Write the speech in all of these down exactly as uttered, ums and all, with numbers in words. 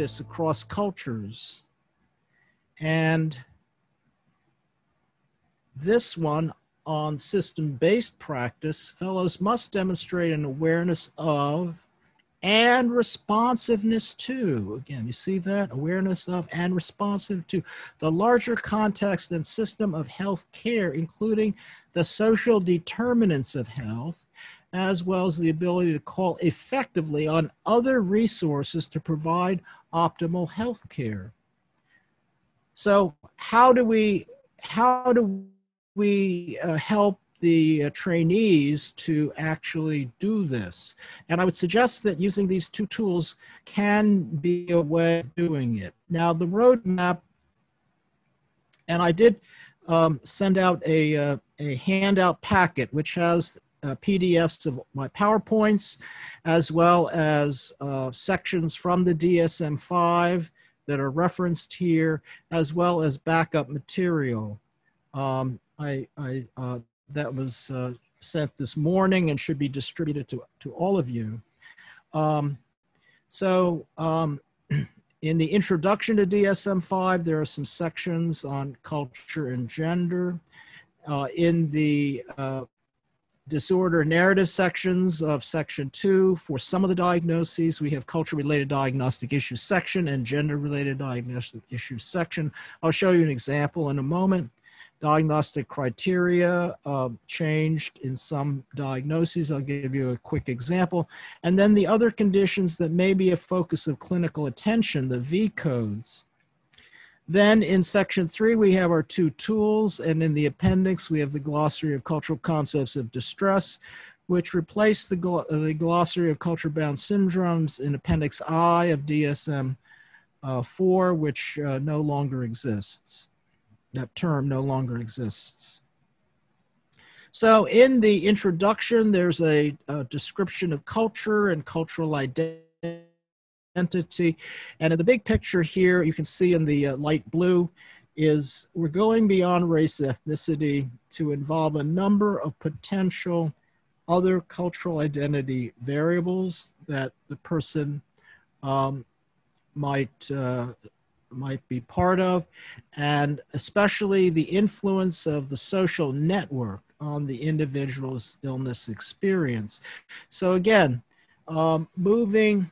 this across cultures. And this one on system-based practice, fellows must demonstrate an awareness of and responsiveness to, again, you see that? Awareness of and responsive to the larger context and system of health care, including the social determinants of health, as well as the ability to call effectively on other resources to provide optimal health care. So how do we, how do we uh, help the uh, trainees to actually do this? And I would suggest that using these two tools can be a way of doing it. Now the roadmap, and I did um, send out a, uh, a handout packet which has uh, P D Fs of my PowerPoints, as well as uh, sections from the D S M five that are referenced here, as well as backup material. Um, I, I uh, that was uh, sent this morning and should be distributed to, to all of you. Um, so um, in the introduction to D S M five, there are some sections on culture and gender. Uh, in the uh, disorder narrative sections of section two, for some of the diagnoses, we have culture-related diagnostic issues section and gender-related diagnostic issues section. I'll show you an example in a moment. Diagnostic criteria uh, changed in some diagnoses. I'll give you a quick example. And then the other conditions that may be a focus of clinical attention, the V codes. Then in section three, we have our two tools. And in the appendix, we have the Glossary of Cultural Concepts of Distress, which replaced the, gl the Glossary of Culture-Bound Syndromes in Appendix I of D S M four, uh, which uh, no longer exists. That term no longer exists. So in the introduction, there's a, a description of culture and cultural identity. And in the big picture here, you can see in the uh, light blue is we're going beyond race and ethnicity to involve a number of potential other cultural identity variables that the person um, might uh, might be part of, and especially the influence of the social network on the individual's illness experience. So again, um, moving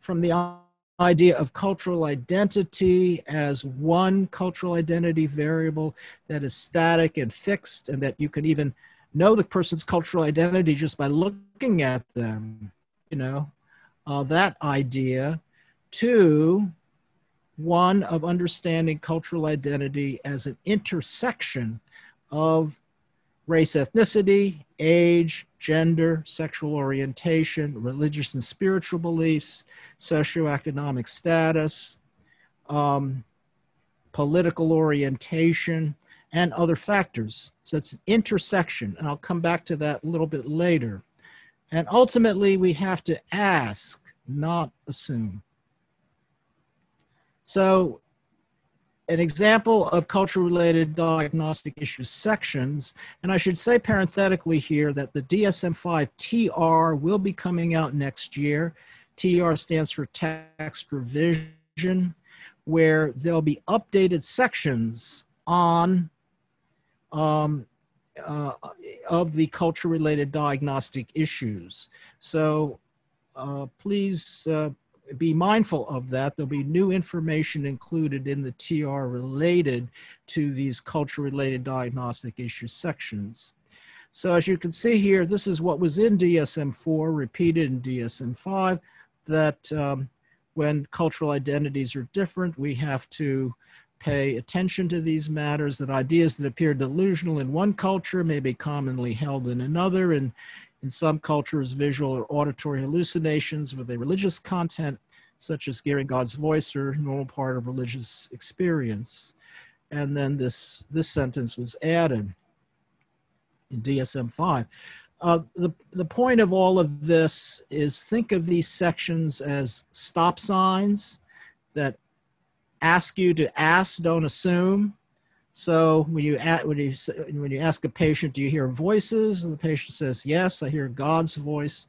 from the idea of cultural identity as one cultural identity variable that is static and fixed, and that you can even know the person's cultural identity just by looking at them, you know, uh, that idea, to one of understanding cultural identity as an intersection of race, ethnicity, age, gender, sexual orientation, religious and spiritual beliefs, socioeconomic status, um, political orientation, and other factors. So it's an intersection, and I'll come back to that a little bit later. And ultimately, we have to ask, not assume. So an example of culture-related diagnostic issues sections, and I should say parenthetically here that the D S M five T R will be coming out next year. T R stands for Text Revision, where there'll be updated sections on um, uh, of the culture-related diagnostic issues. So uh, please uh, be mindful of that. There'll be new information included in the T R related to these culture-related diagnostic issue sections. So as you can see here, this is what was in D S M four, repeated in D S M five, that um, when cultural identities are different, we have to pay attention to these matters, that ideas that appear delusional in one culture may be commonly held in another, and in some cultures, visual or auditory hallucinations with a religious content, such as hearing God's voice, are a normal part of religious experience. And then this, this sentence was added in D S M five. Uh, the, the point of all of this is think of these sections as stop signs that ask you to ask, don't assume. So when you, when, you, when you ask a patient, do you hear voices? And the patient says, yes, I hear God's voice.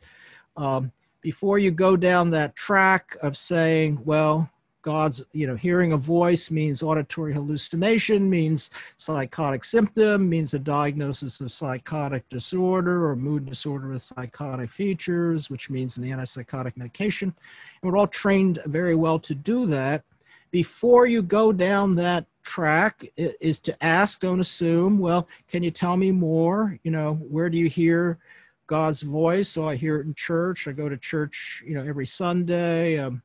Um, before you go down that track of saying, well, God's, you know, hearing a voice means auditory hallucination, means psychotic symptom, means a diagnosis of psychotic disorder or mood disorder with psychotic features, which means an antipsychotic medication. And we're all trained very well to do that. Before you go down that track is to ask, don't assume, well, can you tell me more? You know, where do you hear God's voice? So I hear it in church. I go to church, you know, every Sunday. Um,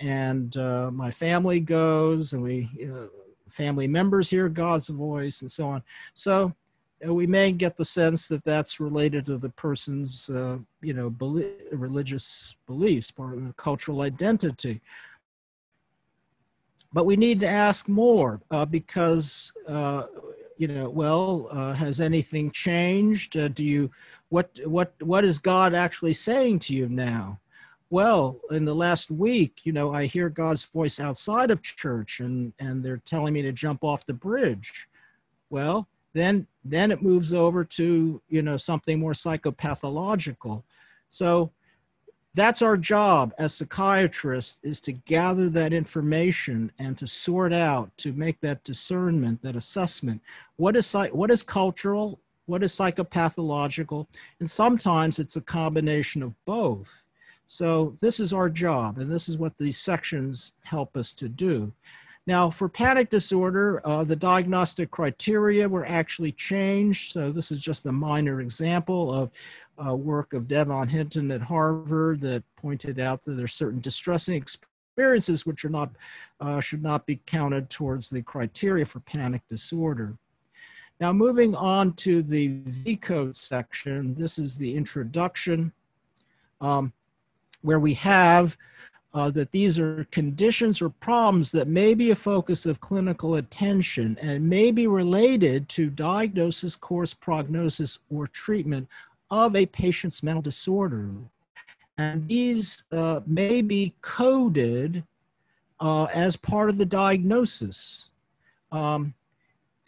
And uh, my family goes, and we, you know, family members hear God's voice, and so on. So uh, we may get the sense that that's related to the person's, uh, you know, belief, religious beliefs, part of their cultural identity. But we need to ask more uh, because, uh, you know, well, uh, has anything changed? Uh, do you, what, what, what is God actually saying to you now? Well, in the last week, you know, I hear God's voice outside of church, and, and they're telling me to jump off the bridge. Well, then, then it moves over to, you know, something more psychopathological. So that's our job as psychiatrists, is to gather that information and to sort out, to make that discernment, that assessment. What is, what is cultural? What is psychopathological? And sometimes it's a combination of both. So this is our job, and this is what these sections help us to do. Now, for panic disorder, uh, the diagnostic criteria were actually changed. So this is just a minor example of uh, work of Devon Hinton at Harvard that pointed out that there are certain distressing experiences which are not, uh, should not be counted towards the criteria for panic disorder. Now, moving on to the V code section, this is the introduction. Um, where we have uh, that these are conditions or problems that may be a focus of clinical attention and may be related to diagnosis, course, prognosis, or treatment of a patient's mental disorder. And these uh, may be coded uh, as part of the diagnosis, um,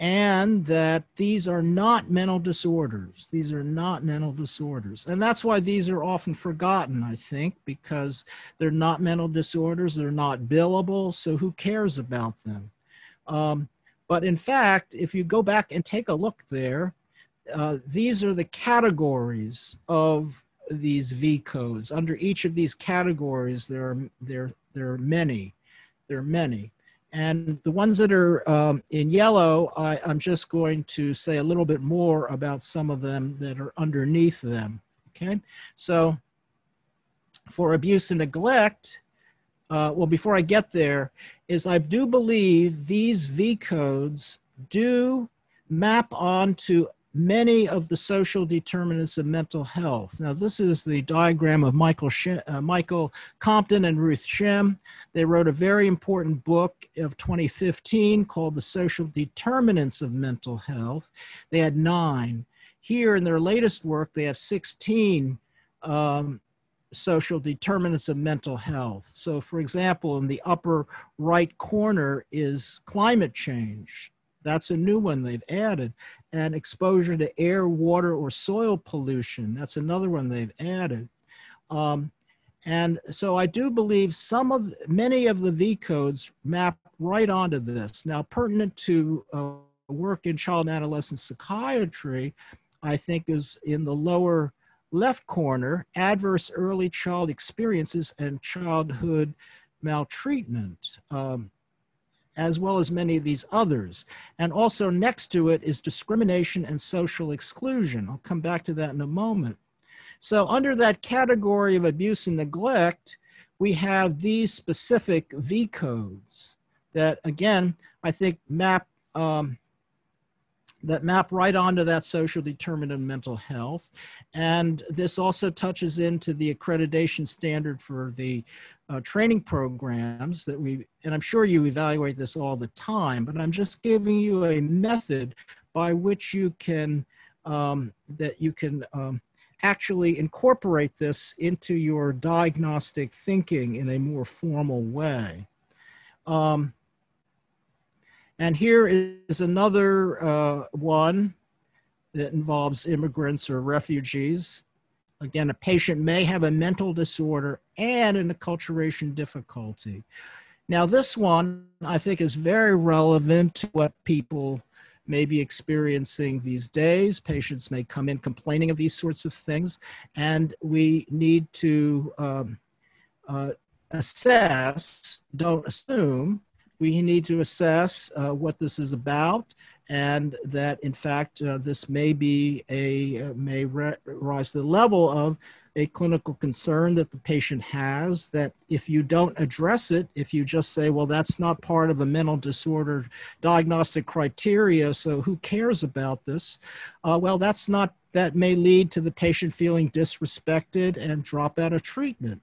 and that these are not mental disorders. These are not mental disorders. And that's why these are often forgotten, I think, because they're not mental disorders, they're not billable, so who cares about them? Um, but in fact, if you go back and take a look there, uh, these are the categories of these V codes. Under each of these categories, there are, there, there are many, there are many. And the ones that are um, in yellow, I, I'm just going to say a little bit more about some of them that are underneath them, okay? So for abuse and neglect, uh, well, before I get there, is I do believe these V codes do map onto many of the social determinants of mental health. Now, this is the diagram of Michael, Shim, uh, Michael Compton and Ruth Shim. They wrote a very important book of twenty fifteen called The Social Determinants of Mental Health. They had nine. Here in their latest work, they have sixteen um, social determinants of mental health. So for example, in the upper right corner is climate change. That's a new one they've added. And exposure to air, water, or soil pollution. That's another one they've added. Um, and so I do believe some of, many of the V codes map right onto this. Now, pertinent to uh, work in child and adolescent psychiatry, I think is in the lower left corner, adverse early child experiences and childhood maltreatment. Um, as well as many of these others. And also next to it is discrimination and social exclusion. I'll come back to that in a moment. So under that category of abuse and neglect, we have these specific V codes that, again, I think map, um, that map right onto that social determinant of mental health. And this also touches into the accreditation standard for the uh, training programs that we, and I'm sure you evaluate this all the time, but I'm just giving you a method by which you can, um, that you can um, actually incorporate this into your diagnostic thinking in a more formal way. Um, And here is another uh, one that involves immigrants or refugees. Again, a patient may have a mental disorder and an acculturation difficulty. Now, this one, I think, is very relevant to what people may be experiencing these days. Patients may come in complaining of these sorts of things, and we need to um, uh, assess, don't assume, we need to assess uh, what this is about, and that, in fact, uh, this may be a, uh, may rise to the level of a clinical concern that the patient has, that if you don't address it, if you just say, well, that's not part of a mental disorder diagnostic criteria, so who cares about this? Uh, well, that's not, that may lead to the patient feeling disrespected and drop out of treatment.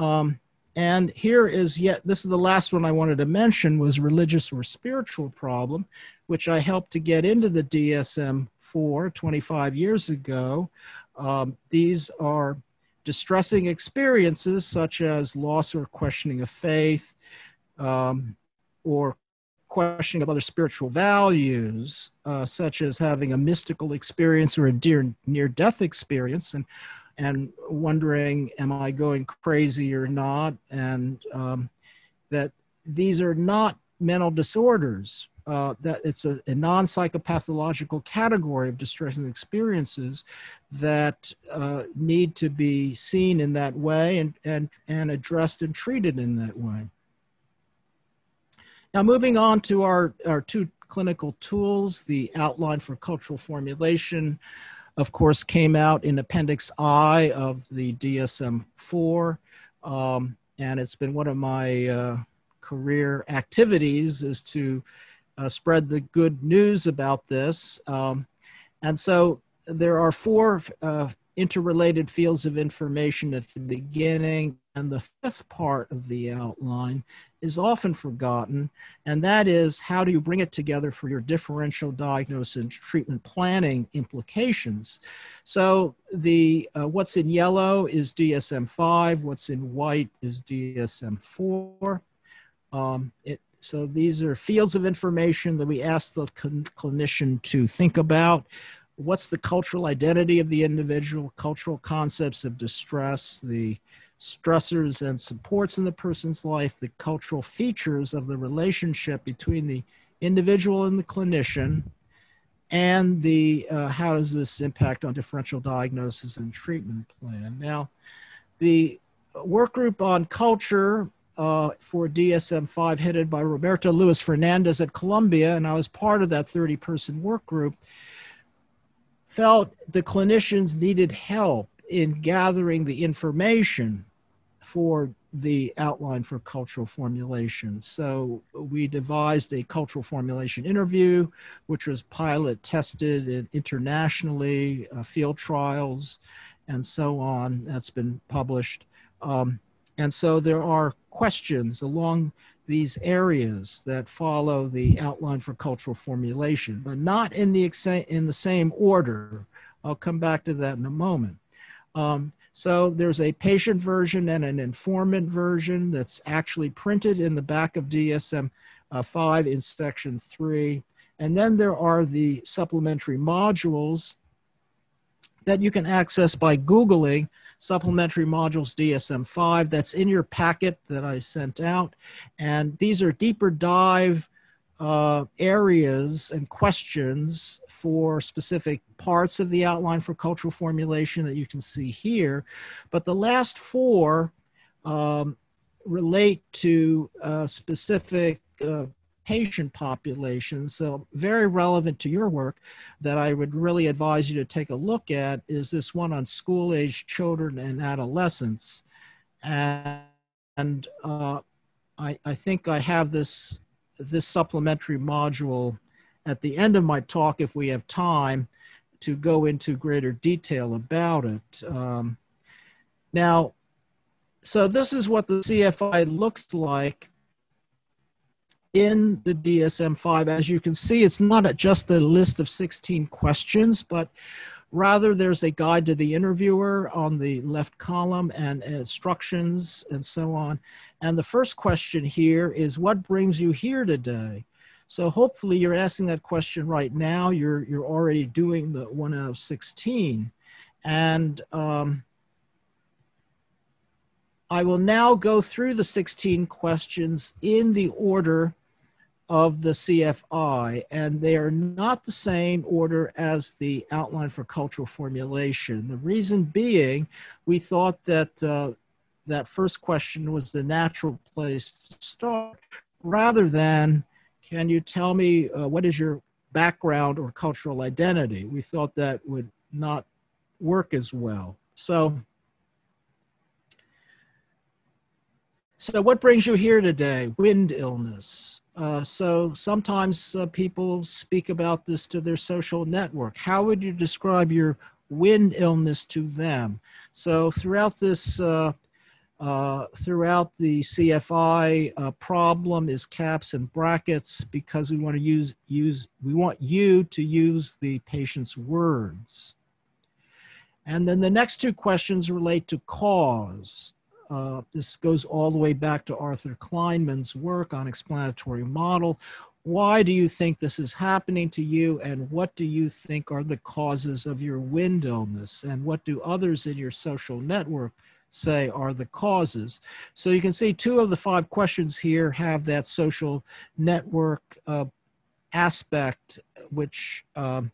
Um, and here is yet, this is the last one I wanted to mention, was religious or spiritual problem, which I helped to get into the D S M four twenty-five years ago. Um, these are distressing experiences such as loss or questioning of faith, um, or questioning of other spiritual values, uh, such as having a mystical experience or a dear, near-death experience, and, and wondering, am I going crazy or not? And um, that these are not mental disorders. Uh, that it's a, a non-psychopathological category of distressing experiences that uh, need to be seen in that way and, and, and addressed and treated in that way. Now, moving on to our, our two clinical tools, the outline for cultural formulation, of course, came out in Appendix I of the D S M four, um, and it's been one of my uh, career activities is to Uh, spread the good news about this. Um, and so there are four uh, interrelated fields of information at the beginning, and the fifth part of the outline is often forgotten, and that is, how do you bring it together for your differential diagnosis and treatment planning implications? So the uh, what's in yellow is D S M five, what's in white is D S M four. Um, it So these are fields of information that we ask the clinician to think about. What's the cultural identity of the individual, cultural concepts of distress, the stressors and supports in the person's life, the cultural features of the relationship between the individual and the clinician, and the uh, how does this impact on differential diagnosis and treatment plan. Now, the workgroup on culture Uh, for D S M five, headed by Roberto Luis Fernandez at Columbia, and I was part of that thirty person work group, felt the clinicians needed help in gathering the information for the outline for cultural formulation. So we devised a cultural formulation interview, which was pilot tested internationally, uh, field trials, and so on. That's been published. Um, And so there are questions along these areas that follow the outline for cultural formulation, but not in the, in the same order. I'll come back to that in a moment. Um, so there's a patient version and an informant version that's actually printed in the back of D S M five uh, in section three. And then there are the supplementary modules that you can access by Googling Supplementary Modules D S M five. That's in your packet that I sent out. And these are deeper dive uh, areas and questions for specific parts of the outline for cultural formulation that you can see here. But the last four um, relate to uh, specific uh, patient population. So very relevant to your work that I would really advise you to take a look at is this one on school-aged children and adolescents. And, and uh, I, I think I have this, this supplementary module at the end of my talk, if we have time, to go into greater detail about it. Um, now, so this is what the C F I looks like in the D S M five. As you can see, it's not just a list of sixteen questions, but rather there's a guide to the interviewer on the left column and instructions and so on. And the first question here is, what brings you here today? So hopefully you're asking that question right now. You're, you're already doing the one out of sixteen. And um, I will now go through the sixteen questions in the order of the C F I, and they are not the same order as the outline for cultural formulation. The reason being, we thought that uh, that first question was the natural place to start, rather than, can you tell me uh, what is your background or cultural identity? We thought that would not work as well. So, so what brings you here today? Wind illness. Uh, so sometimes uh, people speak about this to their social network. How would you describe your wind illness to them? So throughout this, uh, uh, throughout the C F I, uh, problem is caps and brackets because we want to use use we want you to use the patient's words. And then the next two questions relate to cause. Uh, this goes all the way back to Arthur Kleinman's work on explanatory model. Why do you think this is happening to you, and what do you think are the causes of your wind illness, and what do others in your social network say are the causes? So you can see two of the five questions here have that social network uh, aspect, which um,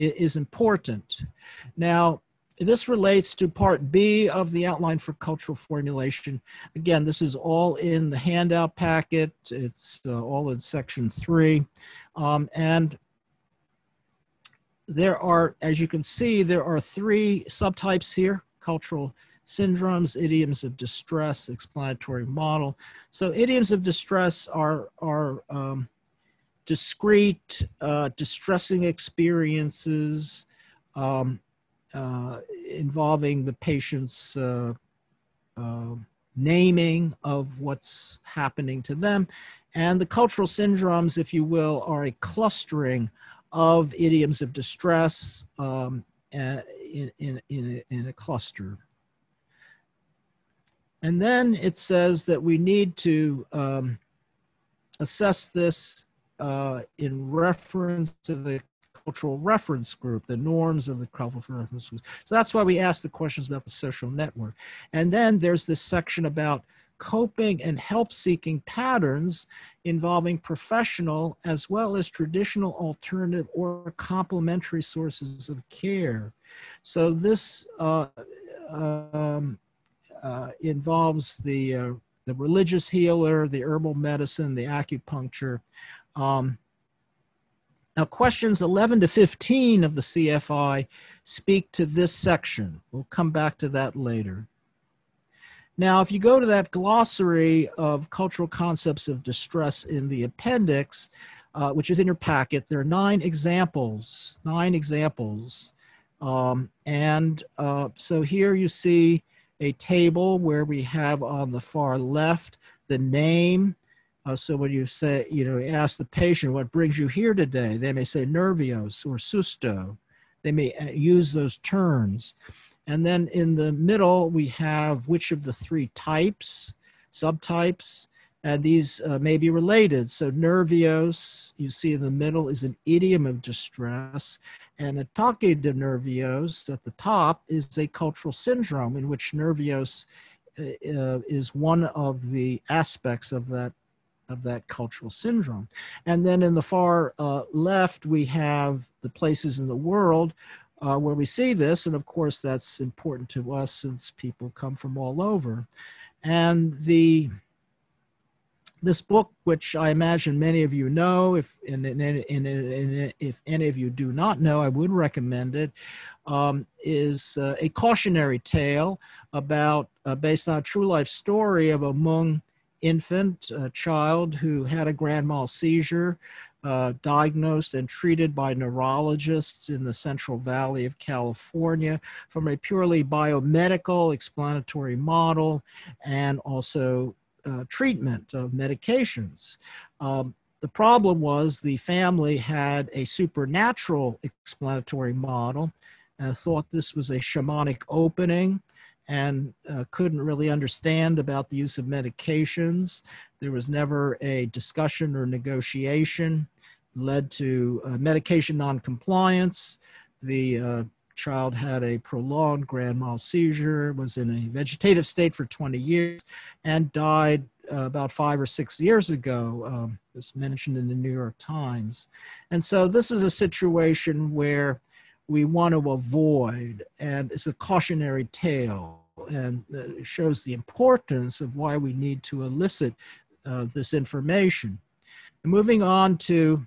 is important. Now, this relates to part B of the outline for cultural formulation. Again, this is all in the handout packet. It's uh, all in section three. Um, and there are, as you can see, there are three subtypes here: cultural syndromes, idioms of distress, explanatory model. So idioms of distress are, are um, discrete, uh, distressing experiences, um, Uh, involving the patient's uh, uh, naming of what's happening to them. And the cultural syndromes, if you will, are a clustering of idioms of distress um, in, in, in, a, in a cluster. And then it says that we need to um, assess this uh, in reference to the cultural reference group, the norms of the cultural reference group. So that's why we asked the questions about the social network. And then there's this section about coping and help-seeking patterns involving professional as well as traditional, alternative, or complementary sources of care. So this uh, um, uh, involves the, uh, the religious healer, the herbal medicine, the acupuncture. Um, Now, questions eleven to fifteen of the C F I speak to this section. We'll come back to that later. Now, if you go to that glossary of cultural concepts of distress in the appendix, uh, which is in your packet, there are nine examples, nine examples. Um, and uh, so here you see a table where we have on the far left the name. Uh, so when you say, you know, ask the patient, what brings you here today? They may say nervios or susto. They may use those terms. And then in the middle, we have which of the three types, subtypes, and these uh, may be related. So nervios, you see in the middle, is an idiom of distress. And ataque de nervios at the top is a cultural syndrome in which nervios uh, is one of the aspects of that of that cultural syndrome. And then in the far uh, left, we have the places in the world uh, where we see this. And of course, that's important to us since people come from all over. And the this book, which I imagine many of you know, if, and, and, and, and if any of you do not know, I would recommend it, um, is uh, a cautionary tale about, uh, based on a true life story of a Hmong infant, a child who had a grand mal seizure, uh, diagnosed and treated by neurologists in the Central Valley of California from a purely biomedical explanatory model and also uh, treatment of medications. Um, the problem was the family had a supernatural explanatory model and thought this was a shamanic opening, and uh, couldn't really understand about the use of medications. There was never a discussion or negotiation, led to uh, medication noncompliance. The uh, child had a prolonged grand mal seizure, was in a vegetative state for twenty years, and died uh, about five or six years ago. Um, it was mentioned in the New York Times. And so this is a situation where we want to avoid, and it's a cautionary tale, and it shows the importance of why we need to elicit uh, this information. And moving on to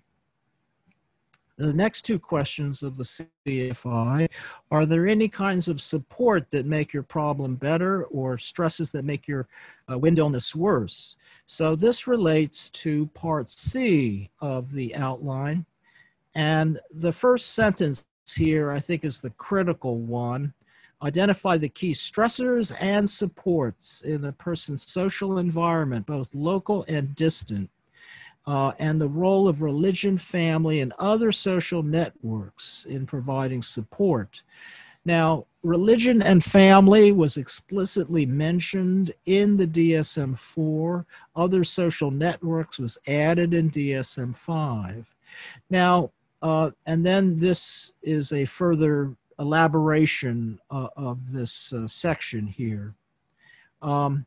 the next two questions of the C F I, are there any kinds of support that make your problem better or stresses that make your uh, wind illness worse? So this relates to part C of the outline. And the first sentence here, I think, is the critical one. Identify the key stressors and supports in a person's social environment, both local and distant. Uh, and the role of religion, family, and other social networks in providing support. Now, religion and family was explicitly mentioned in the D S M four. Other social networks was added in D S M five. Now, uh, and then this is a further elaboration uh, of this uh, section here. Um,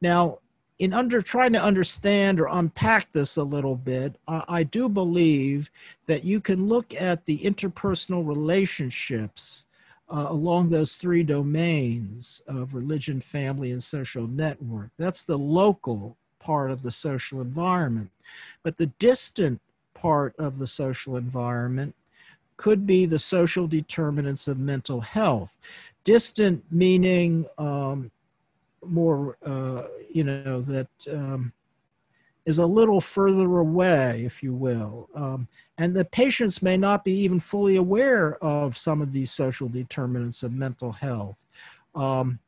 now, In under trying to understand or unpack this a little bit, I, I do believe that you can look at the interpersonal relationships uh, along those three domains of religion, family, and social network. That's the local part of the social environment. But the distant part of the social environment could be the social determinants of mental health. Distant meaning um, more, uh, you know, that um, is a little further away, if you will. Um, and the patients may not be even fully aware of some of these social determinants of mental health. Um,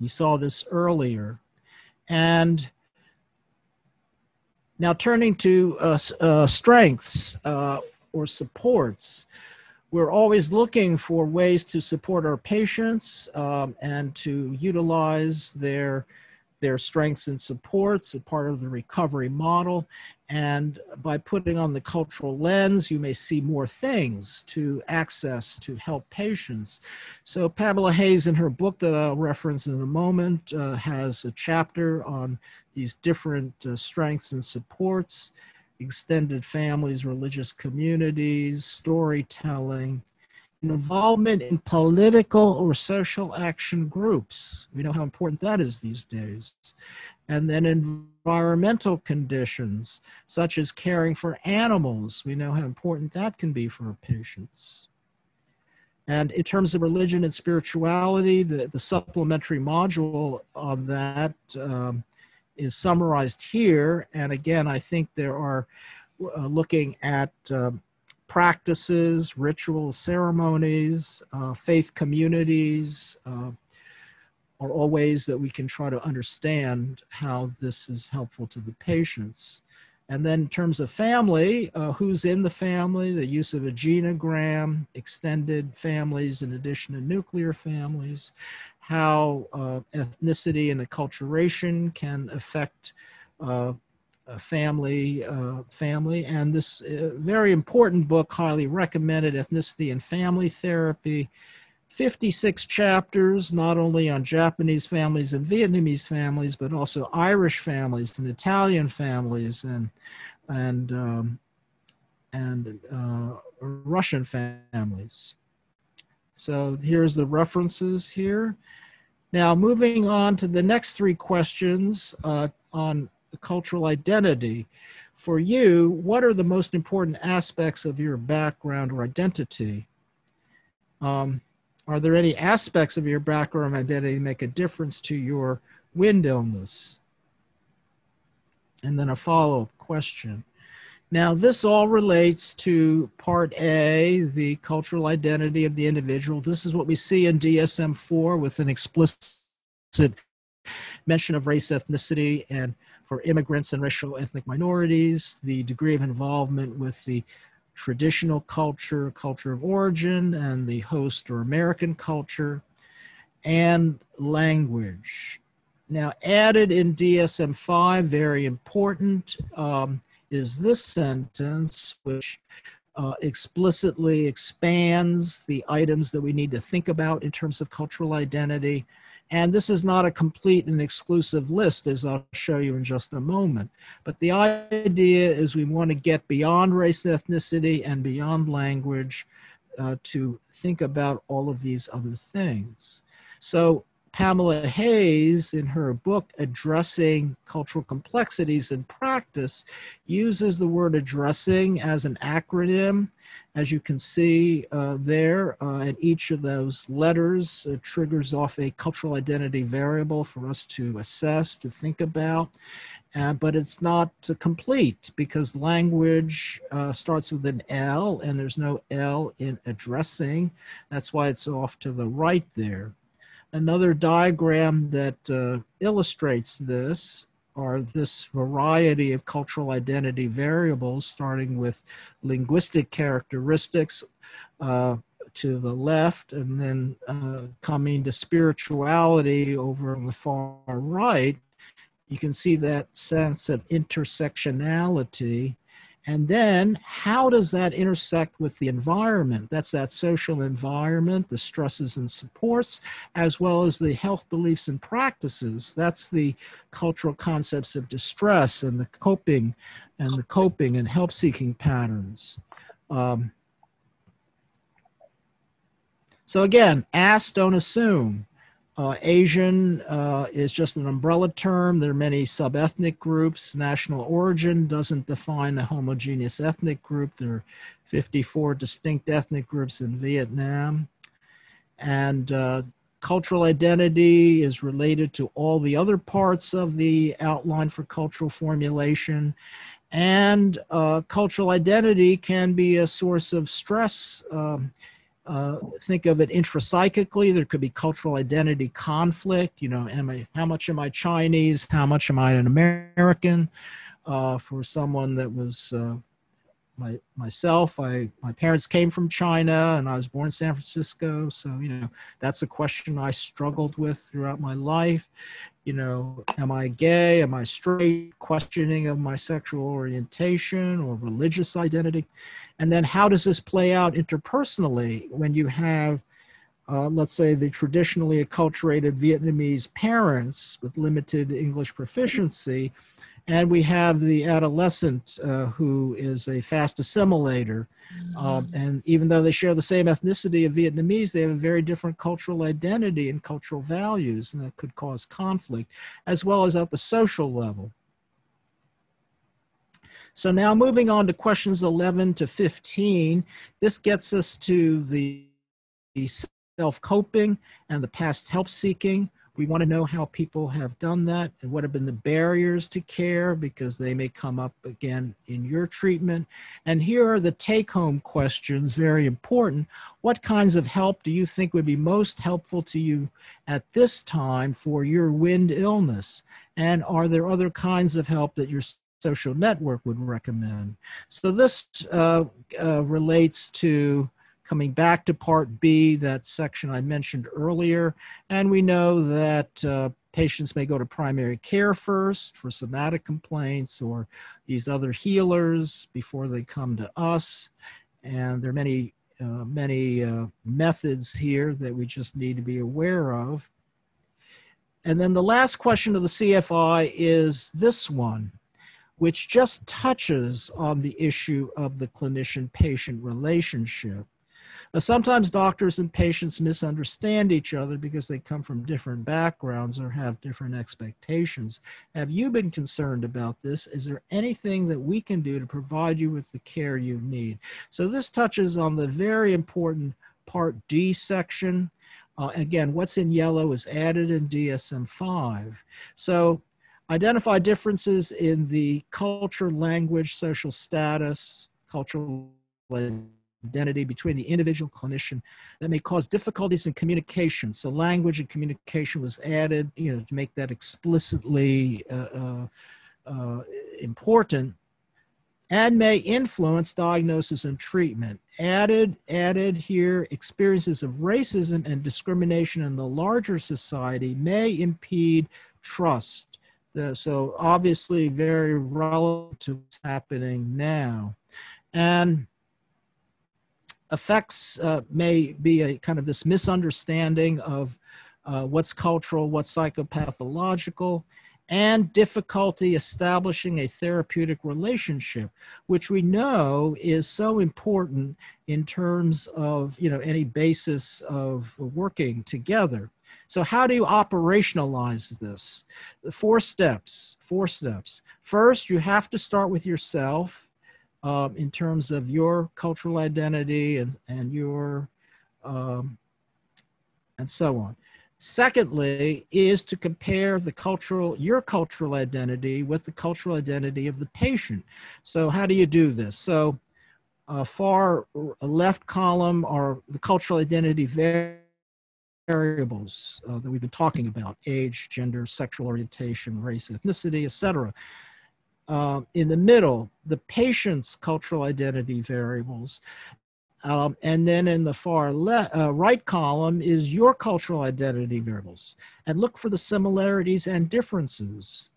we saw this earlier. And now turning to uh, uh, strengths uh, or supports. We're always looking for ways to support our patients um, and to utilize their, their strengths and supports as part of the recovery model. And by putting on the cultural lens, you may see more things to access to help patients. So Pamela Hayes, in her book that I'll reference in a moment, uh, has a chapter on these different uh, strengths and supports: extended families, religious communities, storytelling, and involvement in political or social action groups. We know how important that is these days. And then environmental conditions, such as caring for animals. We know how important that can be for our patients. And in terms of religion and spirituality, the, the supplementary module on that um, is summarized here. And again, I think there are uh, looking at uh, practices, rituals, ceremonies, uh, faith communities uh, are all ways that we can try to understand how this is helpful to the patients. And then in terms of family, uh, who's in the family, the use of a genogram, extended families in addition to nuclear families, how uh, ethnicity and acculturation can affect uh, a family, uh, family. And this uh, very important book, highly recommended, Ethnicity and Family Therapy, fifty-six chapters, not only on Japanese families and Vietnamese families, but also Irish families and Italian families and and um, and uh, Russian families. So here's the references here. Now moving on to the next three questions uh, on cultural identity. For you, what are the most important aspects of your background or identity? Um, Are there any aspects of your background identity that make a difference to your wind illness? And then a follow-up question. Now, this all relates to Part A, the cultural identity of the individual. This is what we see in D S M four with an explicit mention of race, ethnicity, and for immigrants and racial ethnic minorities, the degree of involvement with the traditional culture, culture of origin, and the host or American culture, and language. Now, added in D S M five, very important, um, is this sentence, which uh, explicitly expands the items that we need to think about in terms of cultural identity. And this is not a complete and exclusive list, as I'll show you in just a moment. But the idea is we want to get beyond race, ethnicity, and beyond language uh, to think about all of these other things. So Pamela Hayes, in her book, Addressing Cultural Complexities in Practice, uses the word addressing as an acronym, as you can see uh, there, uh, and each of those letters uh, triggers off a cultural identity variable for us to assess, to think about, uh, but it's not uh, complete because language uh, starts with an L, and there's no L in addressing. That's why it's off to the right there. Another diagram that uh, illustrates this are this variety of cultural identity variables, starting with linguistic characteristics uh, to the left, and then uh, coming to spirituality over on the far right. You can see that sense of intersectionality. And then how does that intersect with the environment? That's that social environment, the stresses and supports, as well as the health beliefs and practices. That's the cultural concepts of distress and the coping and the coping and help-seeking patterns. Um, so again, ask, don't assume. Uh, Asian uh, is just an umbrella term. There are many sub-ethnic groups. National origin doesn't define a homogeneous ethnic group. There are fifty-four distinct ethnic groups in Vietnam. And uh, cultural identity is related to all the other parts of the outline for cultural formulation. And uh, cultural identity can be a source of stress. Um, Uh, think of it intrapsychically. There could be cultural identity conflict. You know, am I, how much am I Chinese? How much am I an American? Uh, for someone that was uh, my, myself, I, my parents came from China and I was born in San Francisco. So, you know, that's a question I struggled with throughout my life. You know, am I gay? Am I straight? Questioning of my sexual orientation or religious identity. And then how does this play out interpersonally when you have, uh, let's say, the traditionally acculturated Vietnamese parents with limited English proficiency, and we have the adolescent uh, who is a fast assimilator. Um, and even though they share the same ethnicity of Vietnamese, they have a very different cultural identity and cultural values, and that could cause conflict, as well as at the social level. So now moving on to questions eleven to fifteen, this gets us to the self-coping and the past help-seeking. We want to know how people have done that and what have been the barriers to care, because they may come up again in your treatment. And here are the take-home questions, very important. What kinds of help do you think would be most helpful to you at this time for your wind illness? And are there other kinds of help that your social network would recommend? So this uh, uh, relates to coming back to Part B, that section I mentioned earlier, and we know that uh, patients may go to primary care first for somatic complaints or these other healers before they come to us, and there are many, uh, many uh, methods here that we just need to be aware of. And then the last question of the C F I is this one, which just touches on the issue of the clinician-patient relationship. Now, sometimes doctors and patients misunderstand each other because they come from different backgrounds or have different expectations. Have you been concerned about this? Is there anything that we can do to provide you with the care you need? So this touches on the very important Part D section. Uh, again, what's in yellow is added in D S M five. So identify differences in the culture, language, social status, cultural identity between the individual clinician that may cause difficulties in communication. So language and communication was added, you know, to make that explicitly uh, uh, important, and may influence diagnosis and treatment. Added, added here, experiences of racism and discrimination in the larger society may impede trust. The, so obviously very relevant to what's happening now. And effects uh, may be a kind of this misunderstanding of uh, what's cultural, what's psychopathological, and difficulty establishing a therapeutic relationship, which we know is so important in terms of, you know, any basis of working together. So how do you operationalize this? Four steps, four steps. First, you have to start with yourself um, in terms of your cultural identity and, and your, um, and so on. Secondly, is to compare the cultural, your cultural identity with the cultural identity of the patient. So how do you do this? So uh, far left column are the cultural identity variables uh, that we've been talking about, age, gender, sexual orientation, race, ethnicity, et cetera. Uh, in the middle, the patient's cultural identity variables. Um, and then in the far left, uh, right column is your cultural identity variables, and look for the similarities and differences.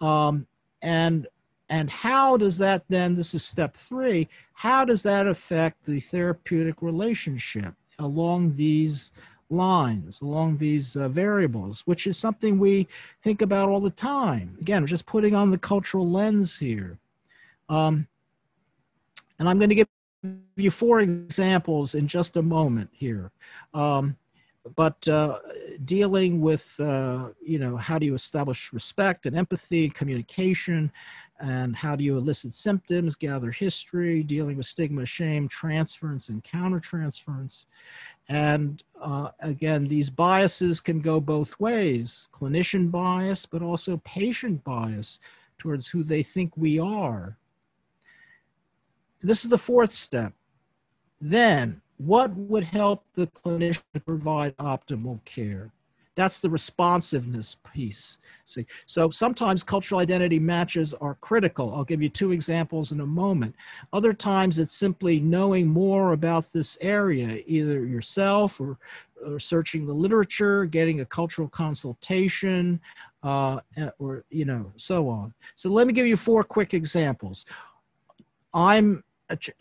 Um, and, and how does that then, this is step three, how does that affect the therapeutic relationship along these lines, along these uh, variables, which is something we think about all the time. Again, we're just putting on the cultural lens here. Um, and I'm going to give you four examples in just a moment here, um, but uh, dealing with, uh, you know, how do you establish respect and empathy, communication, and how do you elicit symptoms, gather history, dealing with stigma, shame, transference, and countertransference. And uh, again, these biases can go both ways, clinician bias, but also patient bias towards who they think we are. This is the fourth step. Then, what would help the clinician provide optimal care? That's the responsiveness piece. See, so sometimes cultural identity matches are critical. I'll give you two examples in a moment. Other times it's simply knowing more about this area, either yourself or, or searching the literature, getting a cultural consultation, uh, or, you know, so on. So let me give you four quick examples. I'm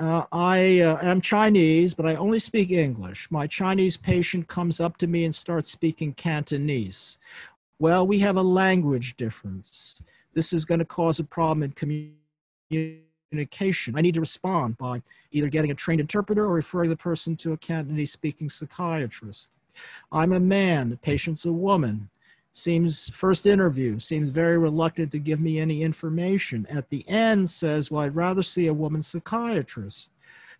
Uh, I uh, am Chinese, but I only speak English. My Chinese patient comes up to me and starts speaking Cantonese. Well, we have a language difference. This is going to cause a problem in communication. I need to respond by either getting a trained interpreter or referring the person to a Cantonese-speaking psychiatrist. I'm a man. The patient's a woman. Seems, first interview, seems very reluctant to give me any information. At the end says, well, I'd rather see a woman psychiatrist.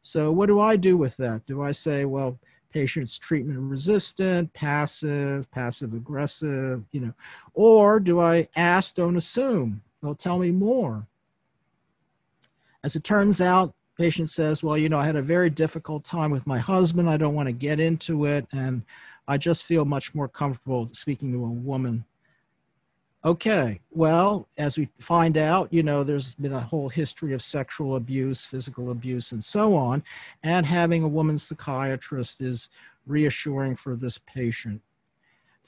So what do I do with that? Do I say, well, patient's treatment resistant, passive, passive aggressive, you know, or do I ask, don't assume? Well, tell me more. As it turns out, patient says, well, you know, I had a very difficult time with my husband. I don't want to get into it. And I just feel much more comfortable speaking to a woman. Okay, well, as we find out, you know, there's been a whole history of sexual abuse, physical abuse, and so on. And having a woman psychiatrist is reassuring for this patient.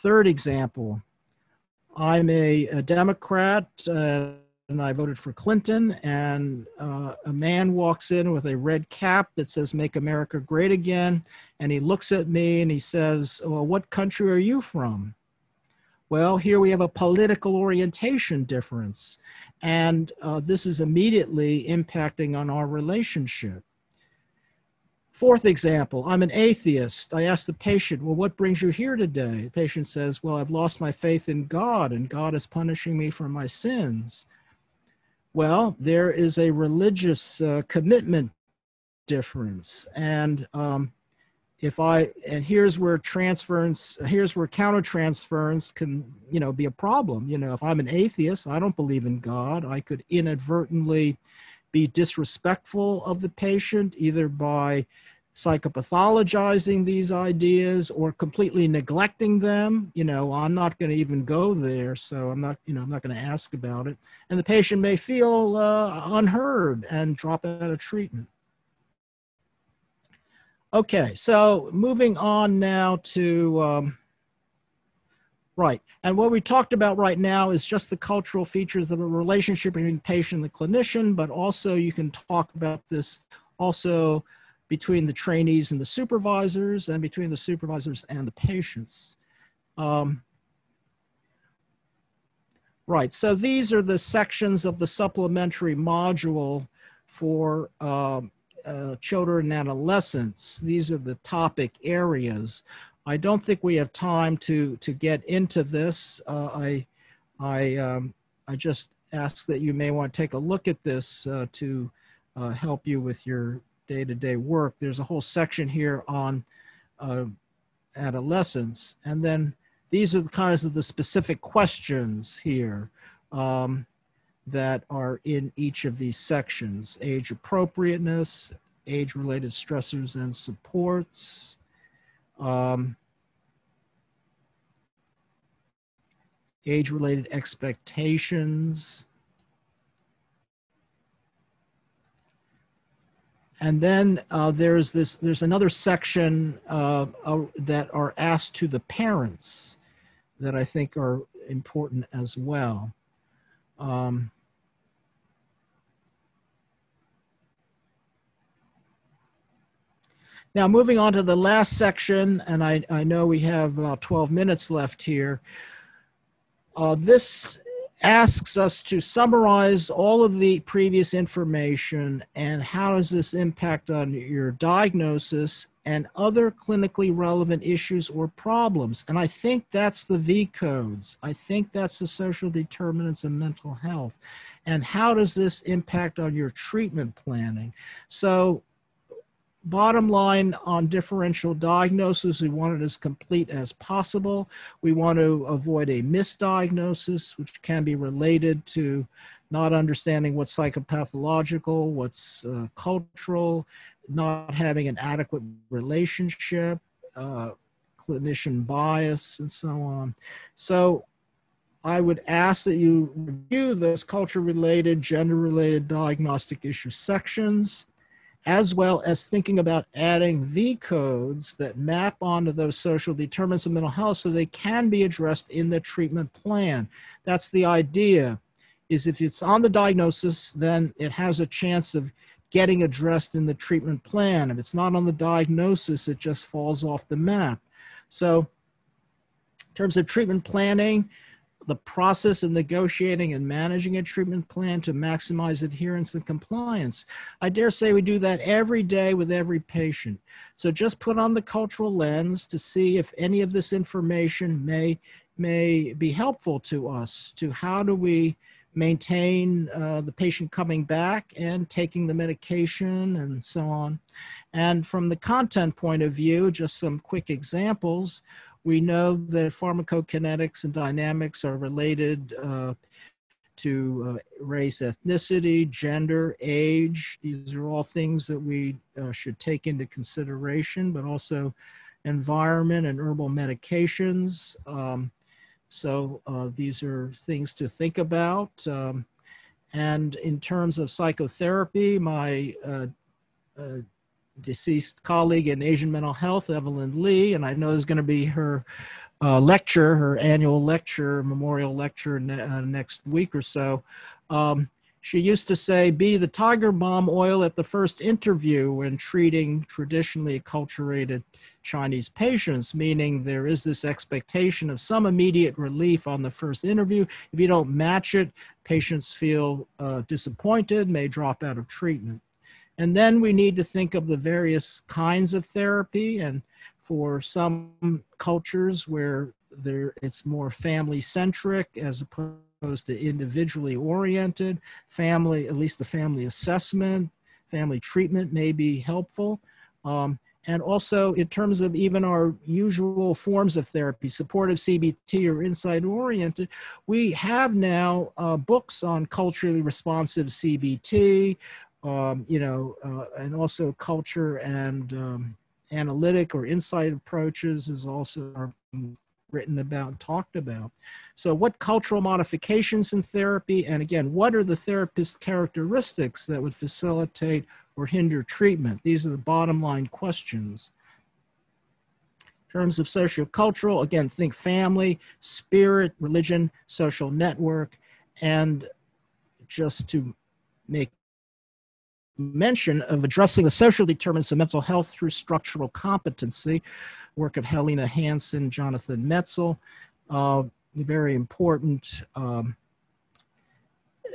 Third example, I'm a, a Democrat, uh, and I voted for Clinton, and uh, a man walks in with a red cap that says, Make America Great Again. And he looks at me and he says, well, what country are you from? Well, here we have a political orientation difference. And uh, this is immediately impacting on our relationship. Fourth example, I'm an atheist. I ask the patient, well, what brings you here today? The patient says, well, I've lost my faith in God and God is punishing me for my sins. Well, there is a religious uh, commitment difference. And um, if I, and here's where transference, here's where countertransference can, you know, be a problem. You know, if I'm an atheist, I don't believe in God. I could inadvertently be disrespectful of the patient, either by psychopathologizing these ideas or completely neglecting them. You know, I'm not going to even go there, so I'm not, you know, I'm not going to ask about it. And the patient may feel uh, unheard and drop out of treatment. Okay, so moving on now to, um, right, and what we talked about right now is just the cultural features of a relationship between the patient and the clinician, but also you can talk about this also between the trainees and the supervisors, and between the supervisors and the patients. Um, right, so these are the sections of the supplementary module for uh, uh, children and adolescents. These are the topic areas. I don't think we have time to, to get into this. Uh, I, I, um, I just ask that you may want to take a look at this uh, to uh, help you with your day-to-day work. There's a whole section here on uh, adolescence. And then these are the kinds of the specific questions here um, that are in each of these sections: age appropriateness, age-related stressors and supports, Um, age-related expectations. And then uh, there's this, there's another section uh, uh, that are asked to the parents that I think are important as well. Um, Now, moving on to the last section, and I, I know we have about twelve minutes left here. Uh, this asks us to summarize all of the previous information and how does this impact on your diagnosis and other clinically relevant issues or problems. And I think that's the V codes. I think that's the social determinants of mental health. And how does this impact on your treatment planning? So, bottom line on differential diagnosis, we want it as complete as possible. We want to avoid a misdiagnosis, which can be related to not understanding what's psychopathological, what's uh, cultural, not having an adequate relationship, uh, clinician bias, and so on. So I would ask that you review those culture-related, gender-related diagnostic issue sections, as well as thinking about adding V codes that map onto those social determinants of mental health so they can be addressed in the treatment plan. That's the idea, is if it's on the diagnosis, then it has a chance of getting addressed in the treatment plan. If it's not on the diagnosis, it just falls off the map. So in terms of treatment planning, the process of negotiating and managing a treatment plan to maximize adherence and compliance. I dare say we do that every day with every patient. So just put on the cultural lens to see if any of this information may, may be helpful to us to how do we maintain uh, the patient coming back and taking the medication and so on. And from the content point of view, just some quick examples. We know that pharmacokinetics and dynamics are related uh, to uh, race, ethnicity, gender, age. These are all things that we uh, should take into consideration, but also environment and herbal medications. Um, so uh, these are things to think about. Um, and in terms of psychotherapy, my uh, uh, deceased colleague in Asian mental health, Evelyn Lee, and I know there's going to be her uh, lecture, her annual lecture, memorial lecture ne uh, next week or so. Um, she used to say, be the tiger balm oil at the first interview when treating traditionally acculturated Chinese patients, meaning there is this expectation of some immediate relief on the first interview. If you don't match it, patients feel uh, disappointed, may drop out of treatment. And then we need to think of the various kinds of therapy, and for some cultures where there, it's more family-centric as opposed to individually oriented, family, at least the family assessment, family treatment may be helpful. Um, and also in terms of even our usual forms of therapy, supportive C B T or insight-oriented, we have now uh, books on culturally responsive C B T, Um, you know, uh, and also culture and um, analytic or insight approaches is also written about and talked about. So what cultural modifications in therapy, and again, what are the therapist characteristics that would facilitate or hinder treatment? These are the bottom line questions. In terms of sociocultural, again, think family, spirit, religion, social network, and just to make mention of Addressing the Social Determinants of Mental Health Through Structural Competency, work of Helena Hansen, Jonathan Metzl, uh, very important. Um,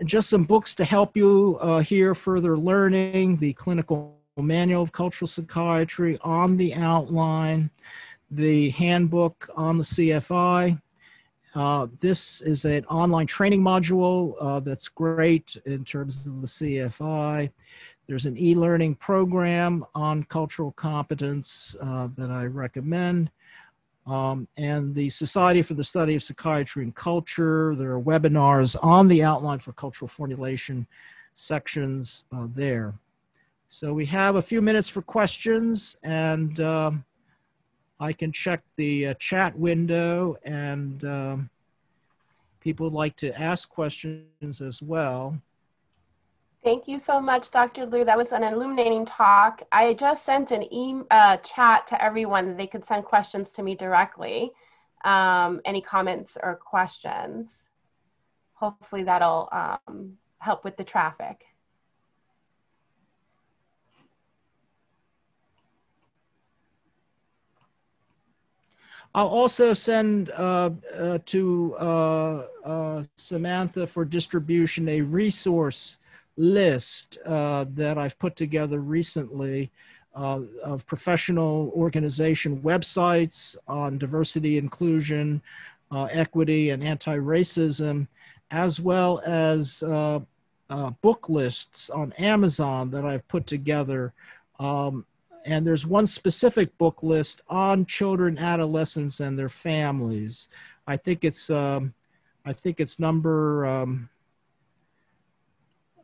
just some books to help you uh, here, further learning, the Clinical Manual of Cultural Psychiatry, on the outline, the handbook on the C F I. Uh, this is an online training module uh, that's great in terms of the C F I. There's an e-learning program on cultural competence uh, that I recommend. Um, and the Society for the Study of Psychiatry and Culture, there are webinars on the outline for cultural formulation sections uh, there. So we have a few minutes for questions, and uh, I can check the uh, chat window, and um, people would like to ask questions as well. Thank you so much, Doctor Liu. That was an illuminating talk. I just sent an e uh, chat to everyone. They could send questions to me directly. Um, any comments or questions? Hopefully that'll um, help with the traffic. I'll also send uh, uh, to uh, uh, Samantha for distribution a resource list uh, that I've put together recently uh, of professional organization websites on diversity, inclusion, uh, equity, and anti-racism, as well as uh, uh, book lists on Amazon that I've put together. Um, And there's one specific book list on children, adolescents, and their families. I think it's, um, I think it's number, um,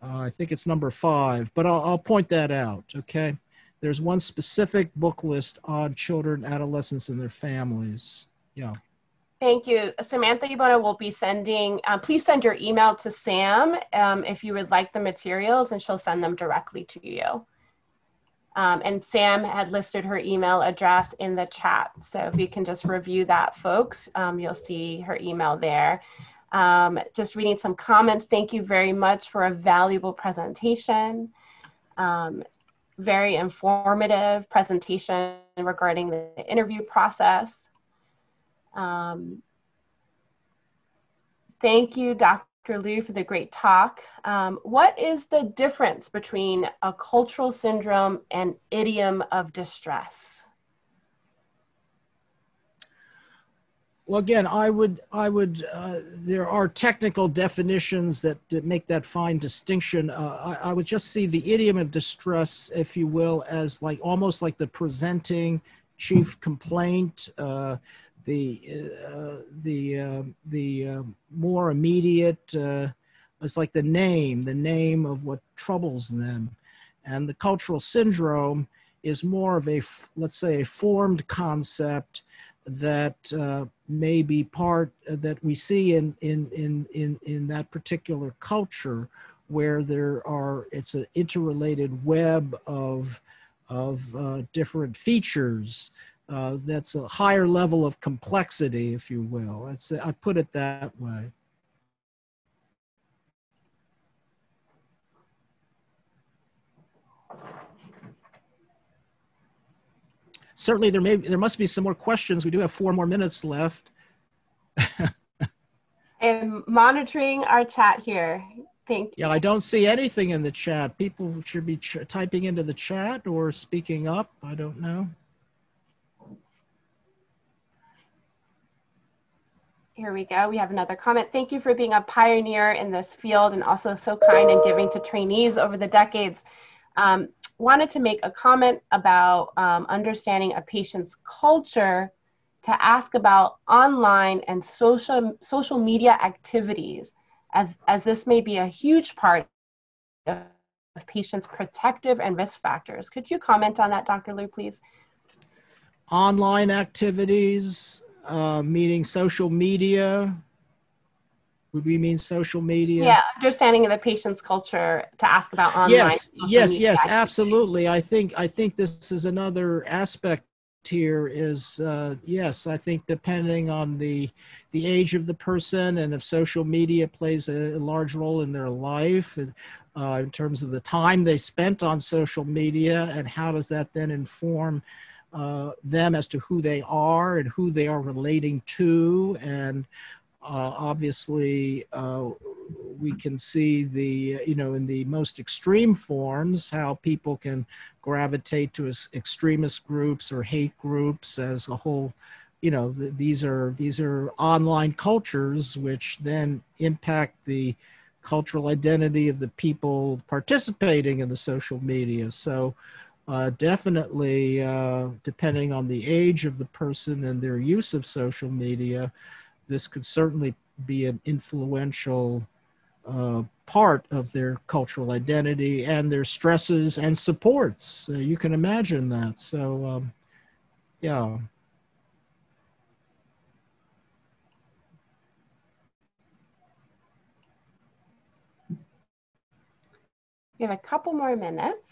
uh, I think it's number five. But I'll, I'll point that out. Okay, there's one specific book list on children, adolescents, and their families. Yeah. Thank you, Samantha Ibona will be sending. Uh, please send your email to Sam um, if you would like the materials, and she'll send them directly to you. Um, and Sam had listed her email address in the chat. So if you can just review that, folks, um, you'll see her email there. Um, just reading some comments. Thank you very much for a valuable presentation. Um, very informative presentation regarding the interview process. Um, thank you, Doctor Doctor Liu, for the great talk. Um, what is the difference between a cultural syndrome and idiom of distress? Well, again, I would, I would. Uh, there are technical definitions that, that make that fine distinction. Uh, I, I would just see the idiom of distress, if you will, as like almost like the presenting chief complaint. Uh, the uh, the uh, the uh, more immediate, uh, it's like the name, the name of what troubles them. And the cultural syndrome is more of a, let's say, a formed concept that uh, may be part uh, that we see in, in, in, in, in that particular culture where there are, it's an interrelated web of, of uh, different features. Uh, that's a higher level of complexity, if you will. It's, I put it that way. Certainly, there may there must be some more questions. We do have four more minutes left. I'm monitoring our chat here. Thank you. Yeah, I don't see anything in the chat. People should be ch typing into the chat or speaking up. I don't know. Here we go. We have another comment. Thank you for being a pioneer in this field and also so kind and giving to trainees over the decades. Um, wanted to make a comment about um, understanding a patient's culture to ask about online and social, social media activities, as, as this may be a huge part of patients' protective and risk factors. Could you comment on that, Doctor Liu, please? Online activities. Uh, meaning social media? Would we mean social media? Yeah, understanding of the patient's culture to ask about online. Yes, yes, yes, activity. Absolutely. I think I think this is another aspect here is, uh, yes, I think depending on the, the age of the person and if social media plays a large role in their life, uh, in terms of the time they spent on social media, and how does that then inform uh, them as to who they are and who they are relating to. And uh, obviously, uh, we can see the, you know, in the most extreme forms, how people can gravitate to extremist groups or hate groups as a whole. You know, th these are, these are online cultures which then impact the cultural identity of the people participating in the social media. So uh, definitely, uh, depending on the age of the person and their use of social media, this could certainly be an influential uh, part of their cultural identity and their stresses and supports. Uh, you can imagine that. So, um, yeah. We have a couple more minutes.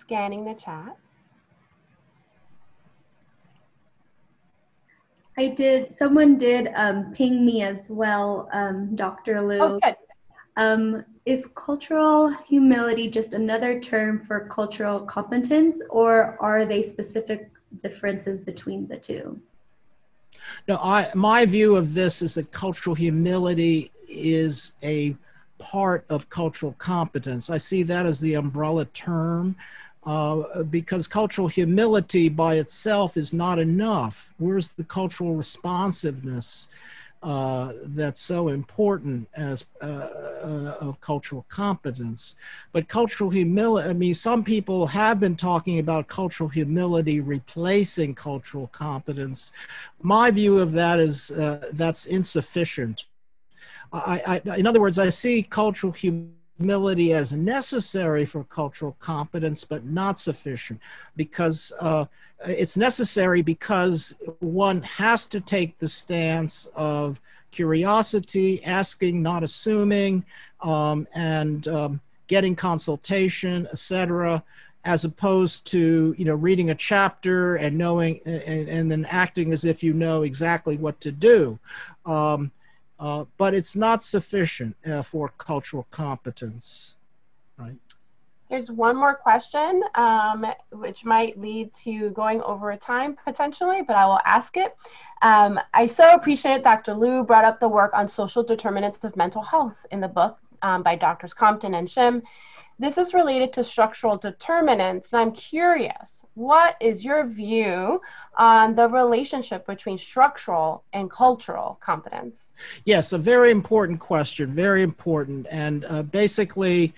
Scanning the chat. I did, someone did um, ping me as well, um, Doctor Liu. Oh, good. Um, is cultural humility just another term for cultural competence, or are they specific differences between the two? No, I, my view of this is that cultural humility is a part of cultural competence. I see that as the umbrella term, uh, because cultural humility by itself is not enough. Where's the cultural responsiveness uh, that's so important as uh, uh, of cultural competence? But cultural humility, I mean, some people have been talking about cultural humility replacing cultural competence. My view of that is uh, that's insufficient. I, I, in other words, I see cultural humility as necessary for cultural competence, but not sufficient, because uh, it's necessary because one has to take the stance of curiosity, asking, not assuming, um, and um, getting consultation, et cetera, as opposed to, you know, reading a chapter and knowing, and, and then acting as if you know exactly what to do. Um, Uh, but it's not sufficient uh, for cultural competence, right? Here's one more question, um, which might lead to going over time potentially, but I will ask it. Um, I so appreciate Doctor Liu brought up the work on social determinants of mental health in the book um, by Doctors Compton and Shim. This is related to structural determinants, and I'm curious, what is your view on the relationship between structural and cultural competence? Yes, a very important question, very important. And uh, basically,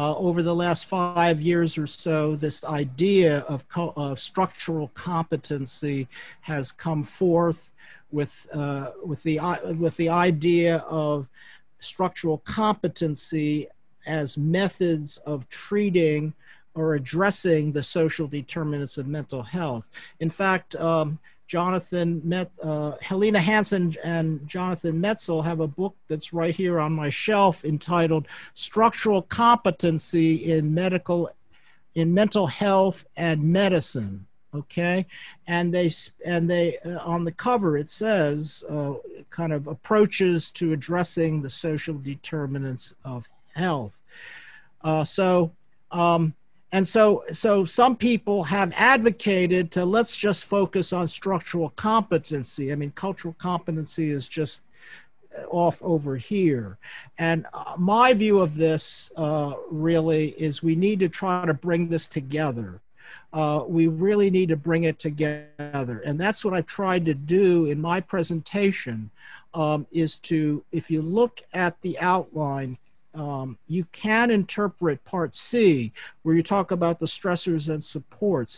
uh, over the last five years or so, this idea of co uh, structural competency has come forth with, uh, with, the, uh, with the idea of structural competency as methods of treating or addressing the social determinants of mental health. In fact, um, Jonathan Met, uh, Helena Hansen and Jonathan Metzl have a book that's right here on my shelf entitled Structural Competency in Medical, in Mental Health and Medicine. Okay, and they and they uh, on the cover it says uh, kind of approaches to addressing the social determinants of health. Uh, so, um, and so, so some people have advocated to let's just focus on structural competency. I mean, cultural competency is just off over here. And uh, my view of this uh, really is we need to try to bring this together. Uh, we really need to bring it together. And that's what I've tried to do in my presentation um, is to, if you look at the outline, Um, you can interpret part C, where you talk about the stressors and supports.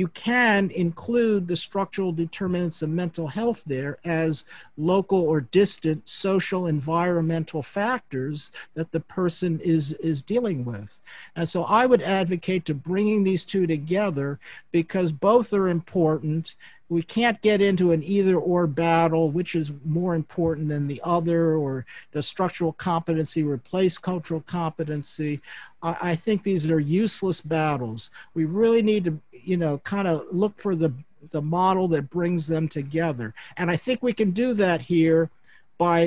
You can include the structural determinants of mental health there as local or distant social environmental factors that the person is, is dealing with. And so I would advocate to bringing these two together because both are important. We can't get into an either or battle, which is more important than the other, or does structural competency replace cultural competency? I, I think these are useless battles. We really need to, you know, kind of look for the, the model that brings them together. And I think we can do that here by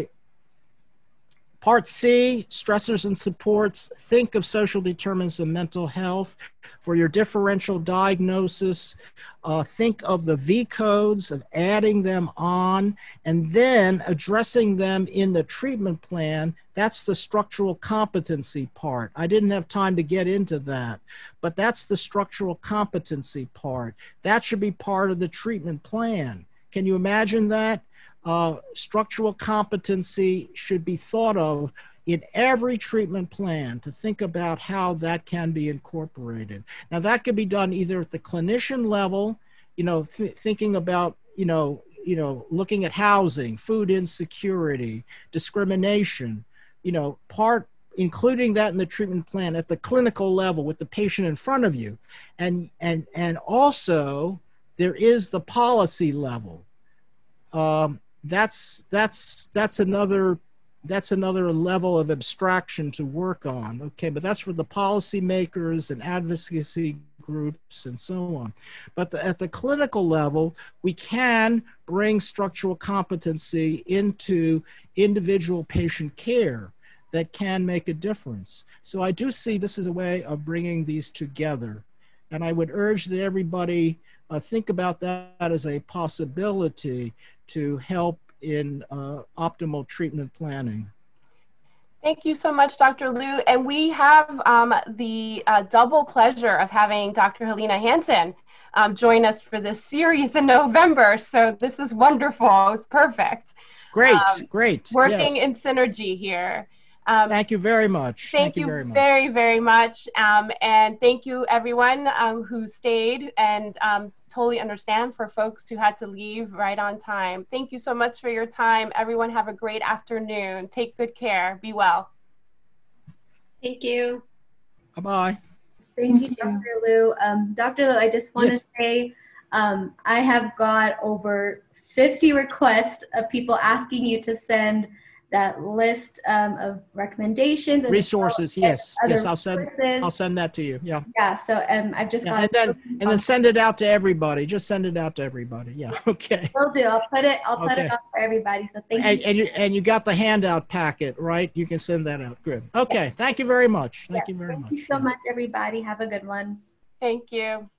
Part C, Stressors and Supports, think of social determinants of mental health. For your differential diagnosis, uh, think of the V codes, of adding them on, and then addressing them in the treatment plan. That's the structural competency part. I didn't have time to get into that, but that's the structural competency part. That should be part of the treatment plan. Can you imagine that? Uh, structural competency should be thought of in every treatment plan, to think about how that can be incorporated. Now that could be done either at the clinician level, you know, th thinking about, you know, you know, looking at housing, food insecurity, discrimination, you know, part, including that in the treatment plan at the clinical level with the patient in front of you. And, and, and also there is the policy level. Um, that's, that's, that's another, that's another level of abstraction to work on. Okay, but that's for the policymakers and advocacy groups and so on. But the, at the clinical level, we can bring structural competency into individual patient care that can make a difference. So I do see this as a way of bringing these together. And I would urge that everybody uh, think about that as a possibility to help in uh, optimal treatment planning. Thank you so much, Doctor Liu. And we have um, the uh, double pleasure of having Doctor Helena Hansen um, join us for this series in November. So this is wonderful. It's perfect. Great, um, great. Working yes. in synergy here. Um, thank you very much. Thank, thank you, you very, much. very, very much. Um, and thank you, everyone um, who stayed, and um, totally understand for folks who had to leave right on time. Thank you so much for your time. Everyone have a great afternoon. Take good care. Be well. Thank you. Bye-bye. Thank, thank you, Doctor Liu. Um, Doctor Liu, I just want to yes. say um, I have got over fifty requests of people asking you to send that list um, of recommendations and resources. Yes, yes, I'll send. Resources. I'll send that to you. Yeah. Yeah. So um, I've just yeah, got. And then, and then send it out to everybody. Just send it out to everybody. Yeah. Okay. Will do. I'll put it. I'll put okay. it out for everybody. So thank and, you. And you and you got the handout packet, right? You can send that out. Good. Okay. Yeah. Thank you very much. Thank yeah. you very thank much. Thank you so yeah. much, everybody. Have a good one. Thank you.